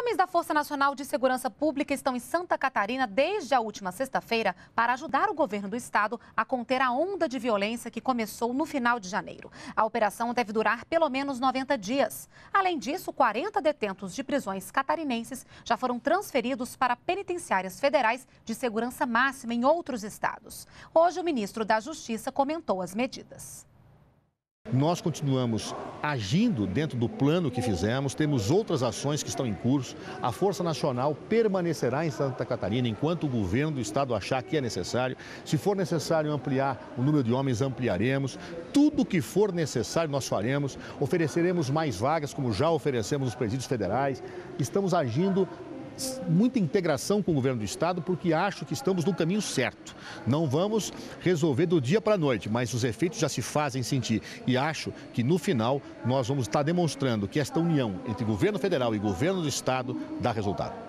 Homens da Força Nacional de Segurança Pública estão em Santa Catarina desde a última sexta-feira para ajudar o governo do estado a conter a onda de violência que começou no final de janeiro. A operação deve durar pelo menos 90 dias. Além disso, 40 detentos de prisões catarinenses já foram transferidos para penitenciárias federais de segurança máxima em outros estados. Hoje, o ministro da Justiça comentou as medidas. Nós continuamos agindo dentro do plano que fizemos, temos outras ações que estão em curso. A Força Nacional permanecerá em Santa Catarina enquanto o governo do estado achar que é necessário. Se for necessário ampliar o número de homens, ampliaremos. Tudo o que for necessário nós faremos. Ofereceremos mais vagas, como já oferecemos nos presídios federais. Estamos agindo muita integração com o governo do estado, porque acho que estamos no caminho certo. Não vamos resolver do dia para a noite, mas os efeitos já se fazem sentir. E acho que no final nós vamos estar demonstrando que esta união entre governo federal e governo do estado dá resultado.